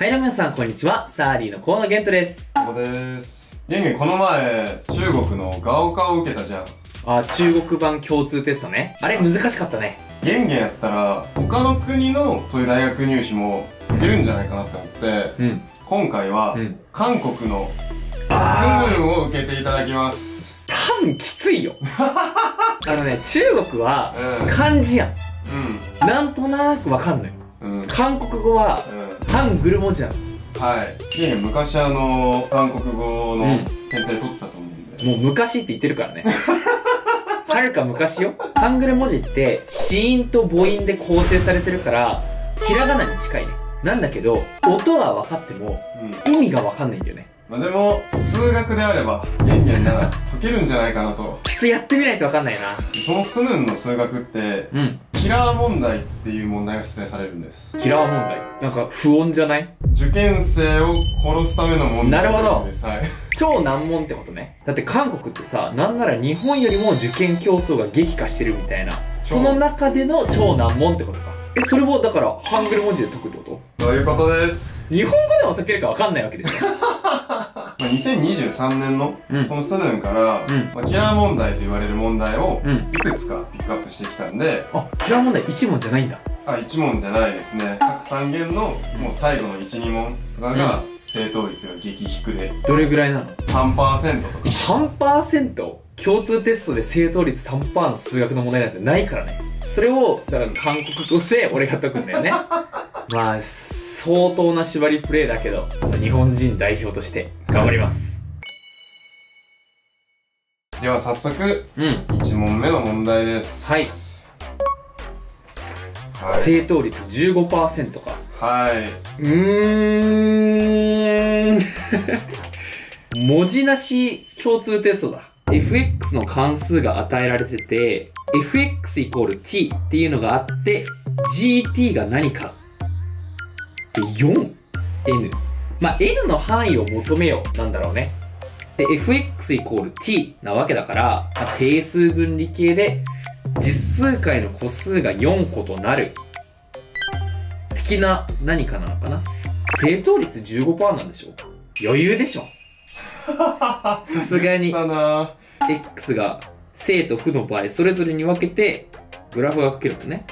はい、皆さんこんにちは。サーリーの河野玄斗です。ここです。玄君、この前、中国のガオカを受けたじゃん。あ、中国版共通テストね。あれ難しかったね。玄君やったら、他の国のそういう大学入試もいるんじゃないかなって思って、うん、今回は、うん、韓国のスンムンを受けていただきます。多分きついよ。中国は漢字やん。うん、なんとなくわかんない。うん、韓国語は、ハングル文字なんです。はい。いや、昔韓国語の検定取ってたと思うんで。もう昔って言ってるからね。はるか昔よ。ハングル文字って、子音と母音で構成されてるから、ひらがなに近いね。なんだけど、音は分かっても、意味が分かんないんだよね。まあでも、数学であれば、元気なら解けるんじゃないかなと。ちょっとやってみないと分かんないな。そのスヌンの数学って、キラー問題っていう問題が出題されるんです。キラー問題なんか不穏じゃない？受験生を殺すための問題なんです。なるほど。超難問ってことね。だって韓国ってさ、なんなら日本よりも受験競争が激化してるみたいな。その中での超難問ってことか。え、それもだからハングル文字で解くってこと？そういうことです。日本語でも解けるかわかんないわけでしょ。2023年のそのスヌンから、キラー問題と言われる問題をいくつかピックアップしてきたんで、あ、キラー問題1問じゃないんだ。あ、1問じゃないですね。各単元のもう最後の1、2問とかが正答率が激低で。どれぐらいなの？ 3% とか。3%？ 共通テストで正答率 3% の数学の問題なんてないからね。それを、だから韓国語で俺が解くんだよね。まあ、相当な縛りプレイだけど、日本人代表として頑張ります。では早速、1問目の問題です。はい。正答率 15% か。はい。文字なし共通テストだ。fx の関数が与えられてて、fx=t っていうのがあって、gt が何か。4n。まあ、n の範囲を求めようなんだろうね。で、fx=t なわけだから、まあ、定数分離形で実数解の個数が4個となる。的な何かなのかな。正答率 15% なんでしょう。余裕でしょ。さすがに。x が正と負の場合、それぞれに分けてグラフが書けるのね。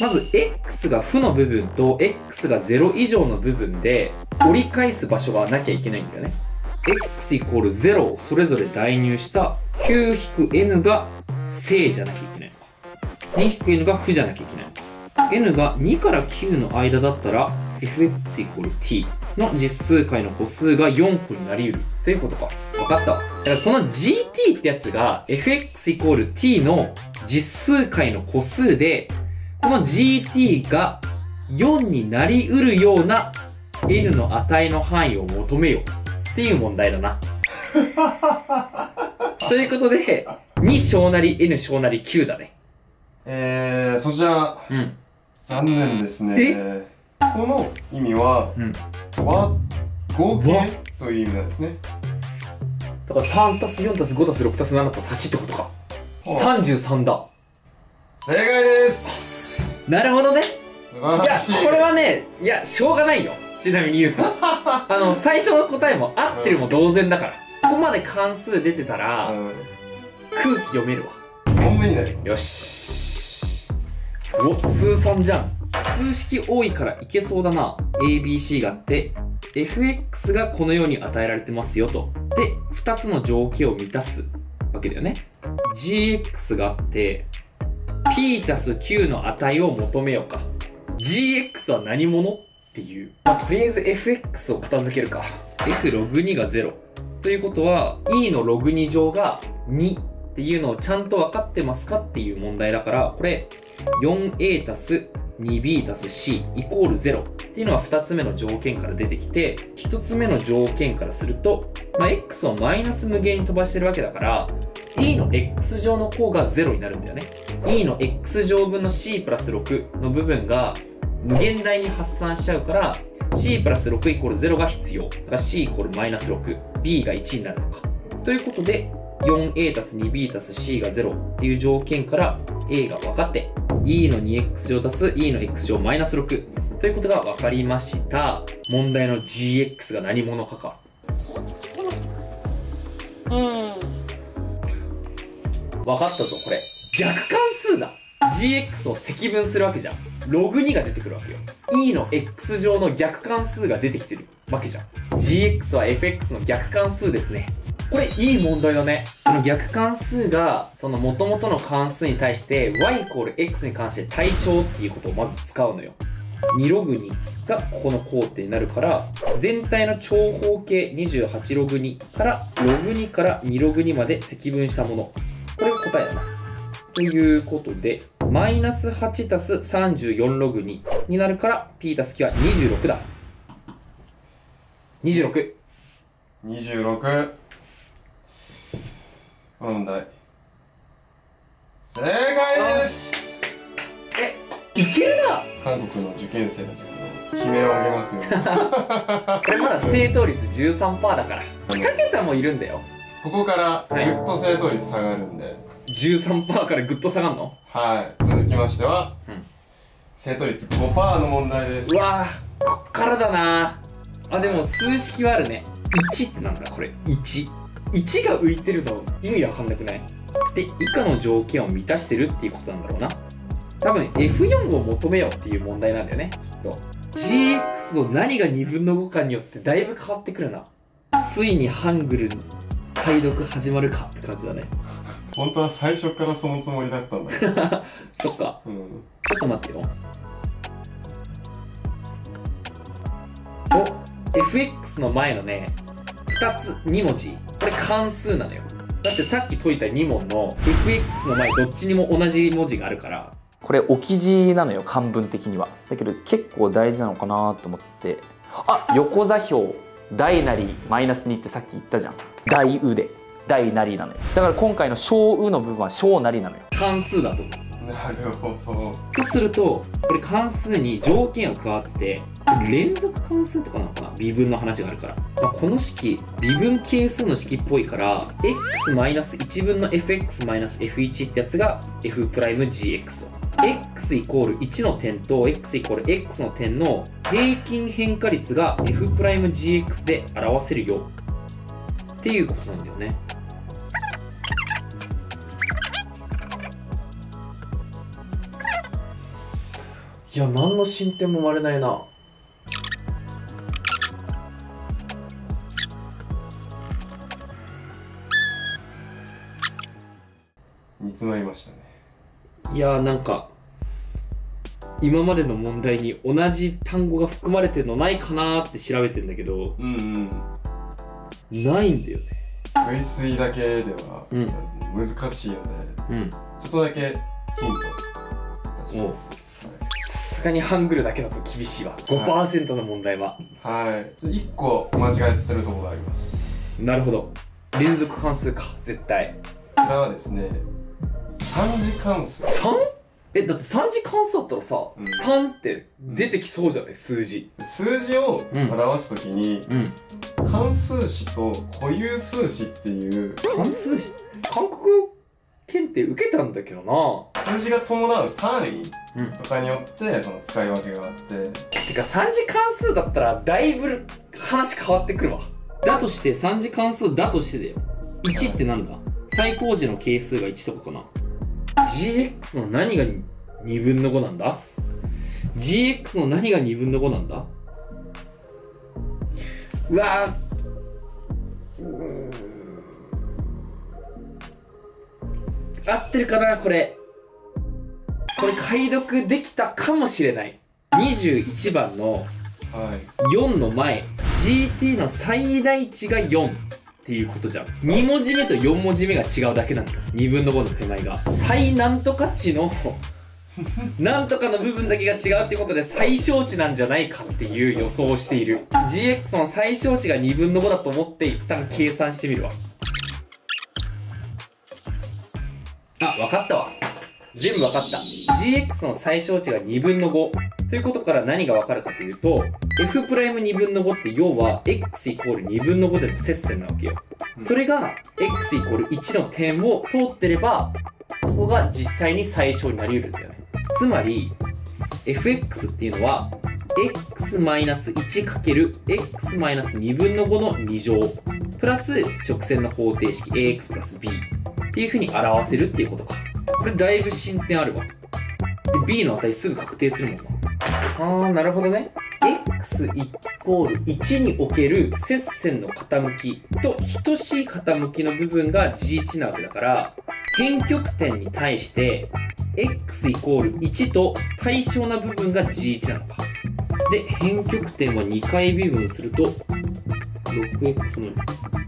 まず x が負の部分と x が0以上の部分で折り返す場所はなきゃいけないんだよね。x=0 をそれぞれ代入した 9-n が正じゃなきゃいけないのか。2-n が負じゃなきゃいけないのか。n が2から9の間だったら fx=t の実数解の個数が4個になり得るということか。分かったわ。だからこの gt ってやつが fx=t の実数解の個数で、この gt が4になり得るような n の値の範囲を求めようっていう問題だな。ということで、2小なり n 小なり9だね。そちら、残念ですね。この意味は、和合計という意味なんですね。だから3+4+5+6+7+8 ってことか。33だ。正解です。なるほどね。いや、これはね、いや、しょうがないよ。ちなみに言うと。最初の答えも合ってるも同然だから。ここまで関数出てたら、空気読めるわ。本命になる。よし。お、数3じゃん。数式多いからいけそうだな。ABC があって、fx がこのように与えられてますよと。で、2つの条件を満たすわけだよね。gx があって、p+9 の値を求めようか。 gx は何者っていう。まあ、とりあえず fx を片付けるか。f log2 が0。ということは、e の log2 乗が2っていうのをちゃんと分かってますかっていう問題だから、これ、4a+2b+c イコール0っていうのが2つ目の条件から出てきて、1つ目の条件からすると、まあ、x をマイナス無限に飛ばしてるわけだから、e の x 乗の項が0になるんだよね。e の x 乗分の c+6 の部分が無限大に発散しちゃうから、c+6=0 が必要。だから c=−6。B が1になるのか。ということで、4a たす 2b たす c が0っていう条件から a が分かって、e の 2x 乗たす e の x 乗マイナス6ということが分かりました。問題の gx が何者かか。分かったぞ、これ。逆関数だ。gx を積分するわけじゃん。ログ2が出てくるわけよ。e の x 乗の逆関数が出てきてるわけじゃん。gx は fx の逆関数ですね。これいい問題だね。その逆関数がその元々の関数に対して y=x に関して対称っていうことをまず使うのよ。2ログ2がここの工程になるから、全体の長方形28ログ2からログ2から2ログ2まで積分したもの、これが答えだな。ということでマイナス8たす34ログ2になるから p たす q は26だ。26問題正解です。え、いけるな。韓国の受験生たちが悲鳴を上げますよね。これまだ正答率 13% だから2桁もいるんだよ。ここからぐっと正答率下がるんで、はい、13% からぐっと下がるの。はい、続きましては、正答率 5% の問題です。うわー、こっからだなあ。でも数式はあるね。1ってなんだこれ。1が浮いてるの意味わかんなくない？で、以下の条件を満たしてるっていうことなんだろうな。多分 F4 を求めようっていう問題なんだよね、きっと。GX の何が2分の5かによってだいぶ変わってくるな。ついにハングル解読始まるかって感じだね。本当は最初からそのつもりだったんだけど。そっか。ちょっと待ってよ。お、FX の前のね、2つ2文字。これ関数なのよ。だってさっき解いた2問の fx の前どっちにも同じ文字があるから、これ置き字なのよ、漢文的には。だけど結構大事なのかなと思って。あ、横座標大なりマイナス2ってさっき言ったじゃん。大うで大なりなのよ。だから今回の小うの部分は小なりなのよ。関数だと思う。なるほど。とするとこれ関数に条件を加わってて、連続関数とかなのかな。微分の話があるから、まあ、この式微分係数の式っぽいから x-1 分の fx-f1 ってやつが f'gx と x=1 の点と x=x の点の平均変化率が f'gx で表せるよっていうことなんだよね。いや、何の進展も生まれないな。煮詰まりましたね。いやー、なんか今までの問題に同じ単語が含まれてるのないかなーって調べてんだけど、ないんだよね。類推だけでは難しいよね。ちょっとだけヒント。さすがにハングルだけだと厳しいわ、 5% の問題は。はい、1個間違えてるところがあります。なるほど、連続関数か。絶対こちらはですね、3次関数。 3? え、だって3次関数だったらさ、3って出てきそうじゃない？数字を表すときに、関数詞と固有数詞っていう。関数詞、韓国検定受けたんだけどな。数字が伴う単位とかによってその使い分けがあって、てか3次関数だったらだいぶ話変わってくるわ。だとして3次関数だとしてだよ、1ってなんだ？最高次の係数が1とかかな。 gx の何が2分の5なんだ？ gx の何が2分の5なんだ？うわー、合ってるかなこれ。これ解読できたかもしれない。21番の4の前、gt の最大値が4っていうことじゃん。2文字目と4文字目が違うだけなんだよ、2分の5の手前が。最なんとか値のなんとかの部分だけが違うってことで最小値なんじゃないかっていう予想をしている。 gx の最小値が2分の5だと思って一旦計算してみるわ。あ、分かったわ。全部分かった。 gx の最小値が2分の5ということから何が分かるかというと f'2 分の5って要は x イコール2分の5での接線なわけよ。それが x イコール1の点を通ってればそこが実際に最小になりうるんだよね。つまり fx っていうのは x-1×x-2 分の5の2乗プラス直線の方程式 ax プラス b っていう風に表せるっていうことか。これだいぶ進展あるわ。で b の値すぐ確定するもんな。あーなるほどね。 x イコール1における接線の傾きと等しい傾きの部分が g1 なわけだから変極点に対して x イコール1と対称な部分が g1 なのか。で変極点は2回微分すると 6x の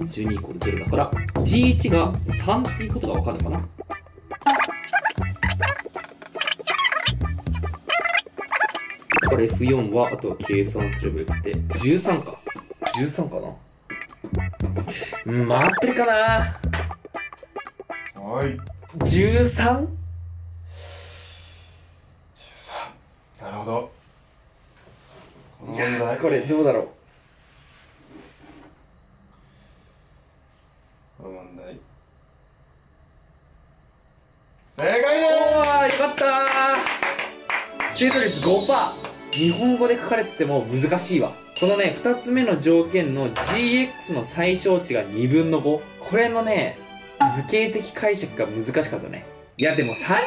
12イコール0だから g1 が3っていうことが分かるのかな。だから F4 はあとは計算すればよくて13か13かな、うん、回ってるかな。はい。13?13 なるほど。いやこれどうだろう。この問題正解です。およかった。正答率 5%。 日本語で書かれてても難しいわ。このね2つ目の条件の gx の最小値が2分の5、これのね図形的解釈が難しかったね。いやでも3次関数っ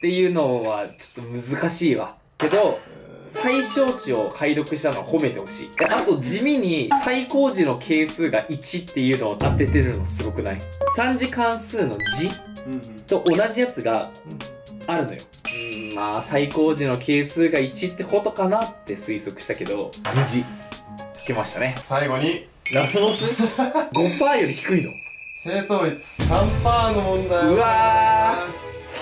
ていうのはちょっと難しいわけど最小値を解読したのは褒めてほしい。あと地味に最高時の係数が1っていうのを当ててるのすごくない？3次関数の「じ」と同じやつがあるのよ。まあ最高時の係数が1ってことかなって推測したけど無事つけましたね。最後にラスボス5% より低いの。正答率 3% の問題を。うわ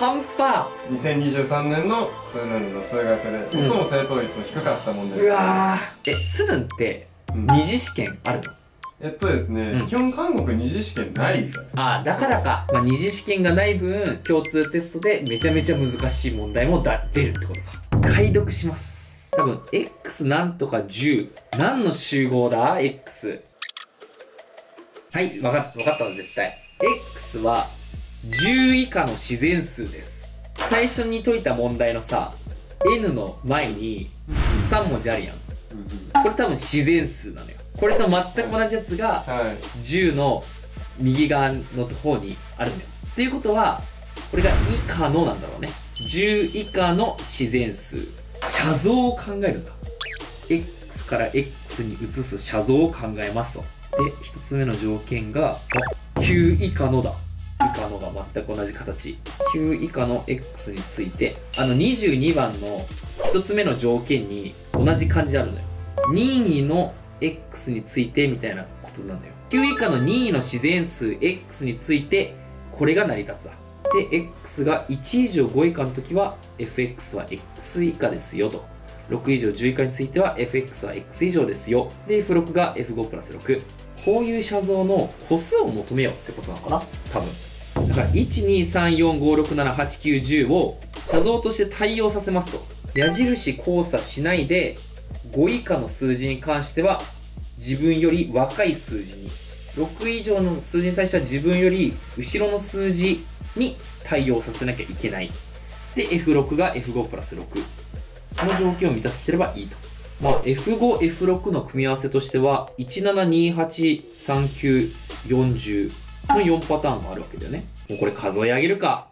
3%!2023 年のスヌンの数学で最も正答率の低かった問題です。うわースヌンって二次試験あるの？ですね、基本韓国二次試験ないみたいな。ああだからか、まあ、二次試験がない分共通テストでめちゃめちゃ難しい問題も出るってことか。解読します。多分 x なんとか10何の集合だ x。 はい分かったわ絶対。 x は10以下の自然数です。最初に解いた問題のさ n の前に3文字あるやん。これ多分自然数なのよ。これと全く同じやつが10の右側の方にあるんだよ。っていうことはこれが以下のなんだろうね。10以下の自然数写像を考えるんだ。 x から x に移す写像を考えますと。で1つ目の条件が9以下のだ。以下のが全く同じ形。9以下の x について22番の1つ目の条件に同じ漢字あるのよ。任意の x についてみたいなことなんだよ。9以下の任意の自然数 x についてこれが成り立つだ。で x が1以上5以下の時は fx は x 以下ですよと。6以上10以下については fx は x 以上ですよ。で f6 が f5 プラス6。こういう写像の個数を求めようってことなのかな多分。だから12345678910を写像として対応させますと。矢印交差しないで5以下の数字に関しては自分より若い数字に、6以上の数字に対しては自分より後ろの数字に対応させなきゃいけない。で F6 が F5 プラス6、この条件を満たしてればいいと。まあ F5F6 の組み合わせとしては17283940の4パターンもあるわけだよね。もうこれ数え上げるか。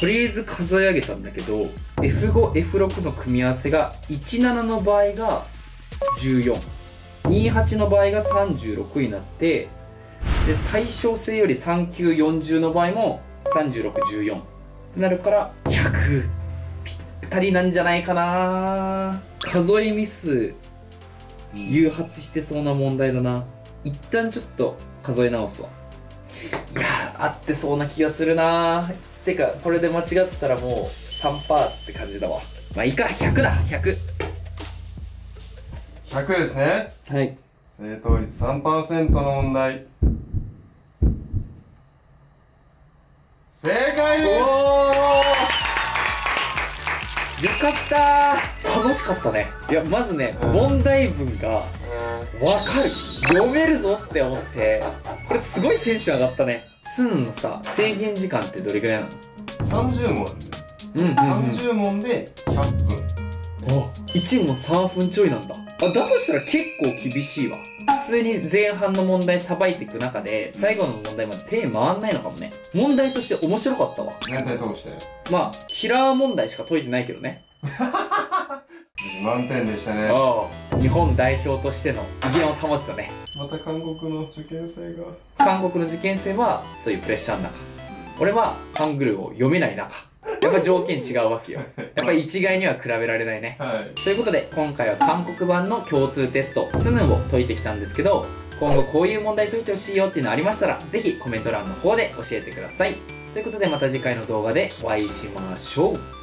とりあえず数え上げたんだけど F5F6 の組み合わせが17の場合が1428の場合が36になって、で対称性より3940の場合も3614ってなるから100ぴったりなんじゃないかな。数えミス誘発してそうな問題だな。一旦ちょっと数え直すわ。いやー合ってそうな気がするな。てかこれで間違ってたらもう3% って感じだわ。まあいいか、100だ、100。100ですね。はい、正答率 3% の問題、正解です。よかったー、楽しかったね。いやまずね、問題文がわかる、読めるぞって思って、これすごいテンション上がったね。スンのさ、制限時間ってどれぐらいなの？ 30 問。うんうんうん、30問で100分。あ、1問3分ちょいなんだ。あ、だとしたら結構厳しいわ。普通に前半の問題さばいていく中で最後の問題まで手回んないのかもね。問題として面白かったわ。全体通して、まあキラー問題しか解いてないけどね。満点でしたね。日本代表としての威厳を保ってたね。また韓国の受験生が、韓国の受験生はそういうプレッシャーの中、俺はハングルを読めない中、やっぱ条件違うわけよ。やっぱり一概には比べられないね。はい、ということで今回は韓国版の共通テストスヌンを解いてきたんですけど、今後こういう問題解いてほしいよっていうのありましたら、ぜひコメント欄の方で教えてください。ということでまた次回の動画でお会いしましょう。